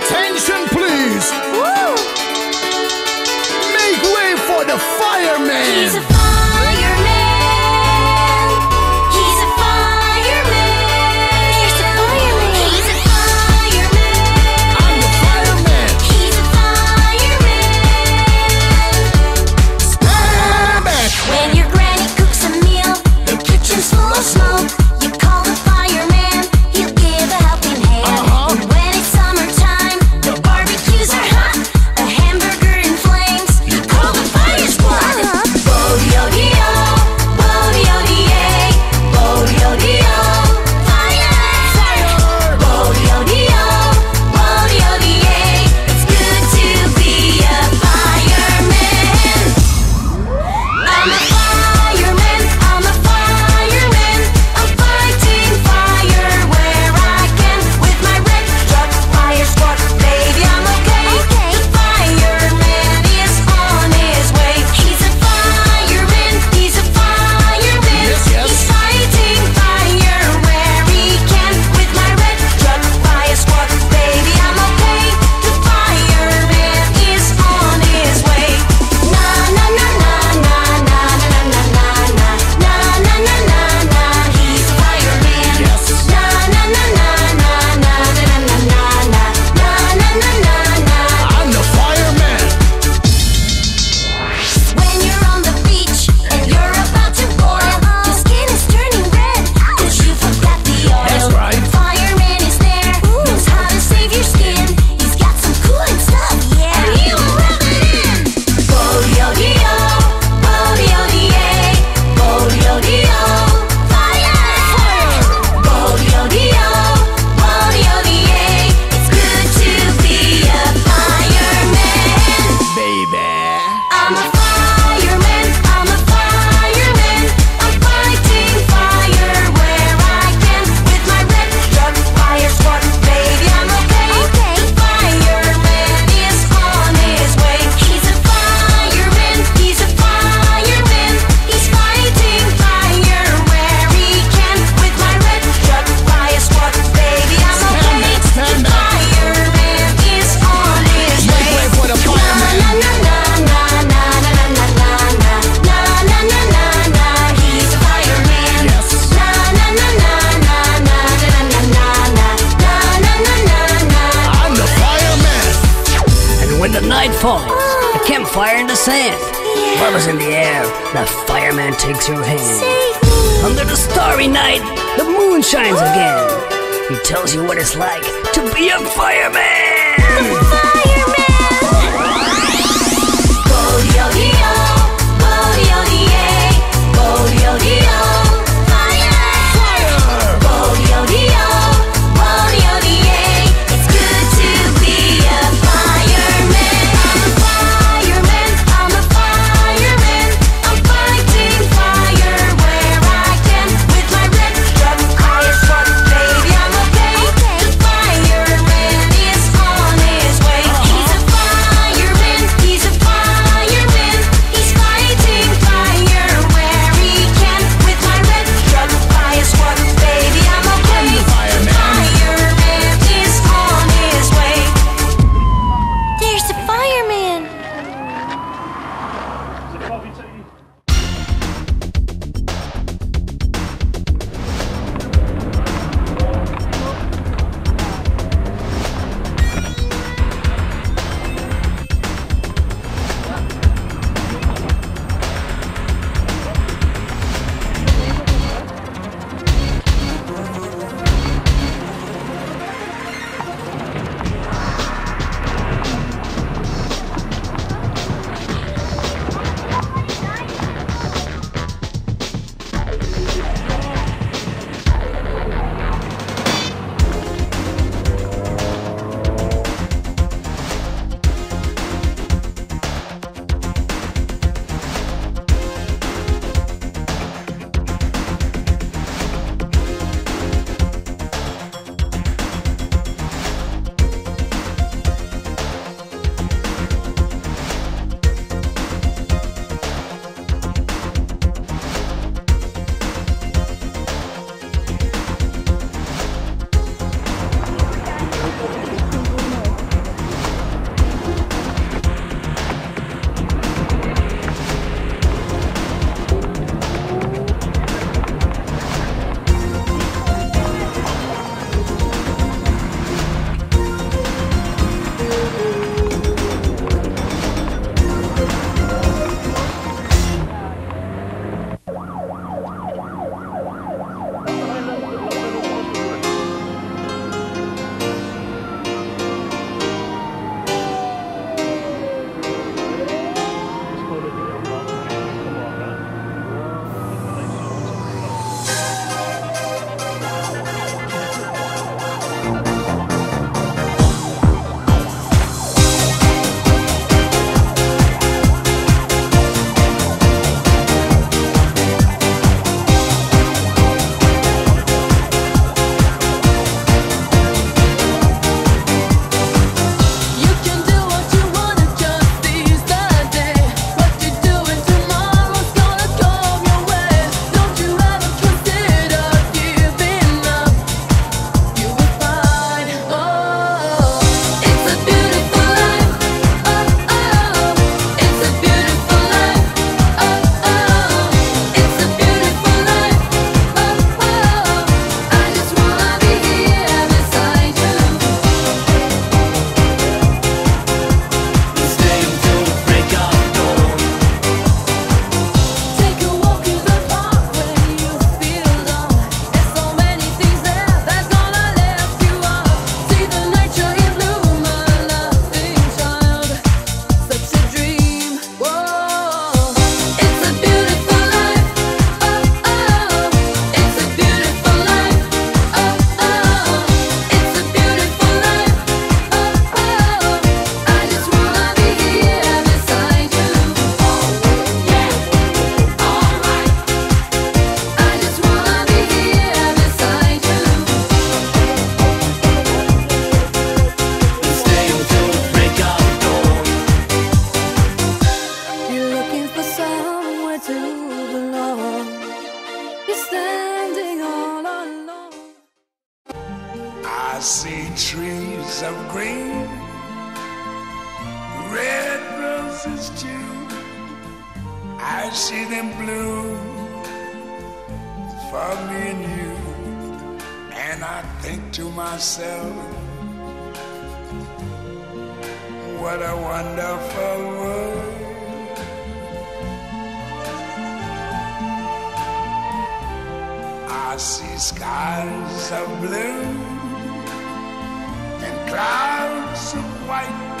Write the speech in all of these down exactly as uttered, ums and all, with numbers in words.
Attention, please. Woo. Make way for the fireman. He's a fireman. He's a fireman. He's a fireman. He's a fireman. I'm the fireman. He's a fireman. Stand back. When your granny cooks a meal, the kitchen's full of smoke. You call the fireman. He'll give a helping hand. Uh-huh. And when it's summertime, the barbecues are hot. A hamburger in flames. You call the fire squad. Bo-de-o-de-o, bo-de-o-de-a, bo-de-o-de-o, fire, fire. Bo-de-o-de-o, bo-de-o-de-a. It's good to be a fireman. I'm a fireman. I'm a fireman. I'm fighting fire where I can with my red truck. Fire squad, baby, I'm okay. The fireman is on his way. He's a fireman. He's a fireman. He's fighting fire where he can with my red truck. Fire squad, baby, I'm okay. The fireman is on his way. Na na na na na na na na na na na na na na na. He's a fireman. Na na na na na na na na na na na na na na na. I'm the fireman. When you're on the beach and you're about to boil, your skin is turning red because you forgot the oil. That's right. Fireman is there, knows how to save your skin. He's got some cooling stuff, yeah, and he will rub it in. Bo-de-o-de-o, bo-de-o-de-a, bo-de-o-de-o, fire, fire. Bo-de-o-de-o, bo-de-o-de-a. It's good to be a fireman. Baby. I'm a fireman, I'm a fireman. I'm fighting fire where I can with my red truck. Fire squad, baby, I'm okay. The fireman is on his way. He's a fireman, he's a fireman. He's fighting fire where he can with my red truck. Fire squad, baby, I'm okay. The fireman is on his way. Make way for the fireman. Na na na na na na na na na na na na na na na. He's a fireman. Na na na na na na na na na na na na na na na. I'm the fireman. And when the night falls, a campfire in the sand, bubbles in the air, the fireman takes your hand. Save me. Under the starry night, the moon shines again. He tells you what it's like to be a fireman. Bo-de-o-de-o, bo-de-o-de-a, bo-de-o-de-o, fire, fire. Bo-de-o-de-o, bo-de-o-de-a. It's good to be a fireman. I'm a fireman. I'm a fireman. I'm fighting fire where I can with my red truck. Fire squad, baby, I'm okay. The fireman is on I see trees of green, red roses too. I see them bloom for me and you. And I think to myself, what a wonderful world. I see skies of blue and clouds of white,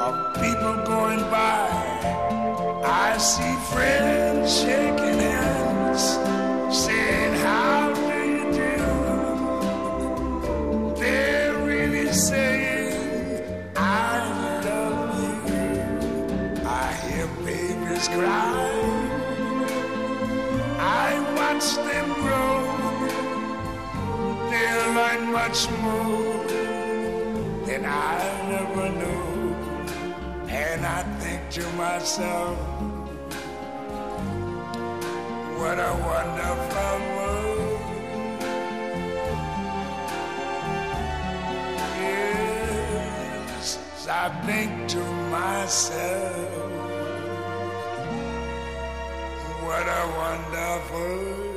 of people going by. I see friends shaking hands, saying, how do you do? They're really saying, I love you. I hear babies cry, I watch them grow. They'll learn much more than I'll never know. And I think to myself, what a wonderful world. Yes, I think to myself, what a wonderful world.